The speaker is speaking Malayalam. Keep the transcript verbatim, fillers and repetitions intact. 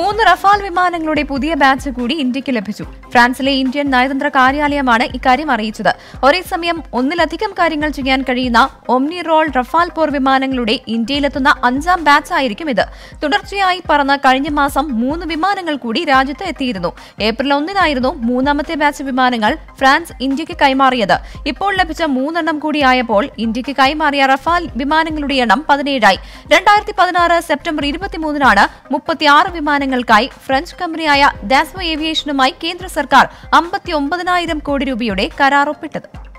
മൂന്ന് റഫാൽ വിമാനങ്ങളുടെ പുതിയ ബാച്ച് കൂടി ഇന്ത്യക്ക് ലഭിച്ചു. ഫ്രാൻസിലെ ഇന്ത്യൻ നയതന്ത്ര കാര്യാലയമാണ് ഇക്കാര്യം അറിയിച്ചത്. ഒരേ സമയം ഒന്നിലധികം കാര്യങ്ങൾ ചെയ്യാൻ കഴിയുന്ന ഒമ്നി റോൾ റഫാൽ പോർ വിമാനങ്ങളുടെ ഇന്ത്യയിലെത്തുന്ന അഞ്ചാം ബാച്ചായിരിക്കും ഇത്. തുടർച്ചയായി പറന്ന കഴിഞ്ഞ മാസം മൂന്ന് വിമാനങ്ങൾ കൂടി രാജ്യത്ത് എത്തിയിരുന്നു. ഏപ്രിൽ ഒന്നിനായിരുന്നു മൂന്നാമത്തെ ബാച്ച് വിമാനങ്ങൾ ഫ്രാൻസ് ഇന്ത്യക്ക് കൈമാറിയത്. ഇപ്പോൾ ലഭിച്ച മൂന്നെണ്ണം കൂടിയായപ്പോൾ ഇന്ത്യക്ക് കൈമാറിയ റഫാൽ വിമാനങ്ങളുടെ എണ്ണം പതിനേഴായി. രണ്ടായിരത്തി പതിനാറ് സെപ്റ്റംബർ ഇരുപത്തിമൂന്നിനാണ് മുപ്പത്തിയാറ് വിമാനങ്ങൾ ങ്ങൾക്കായി ഫ്രഞ്ച് കമ്പനിയായ ദാസ്വ ഏവിയേഷനുമായി കേന്ദ്ര സർക്കാർ അമ്പത്തി ഒമ്പതിനായിരം കോടി രൂപയുടെ കരാർ ഒപ്പിട്ടത്.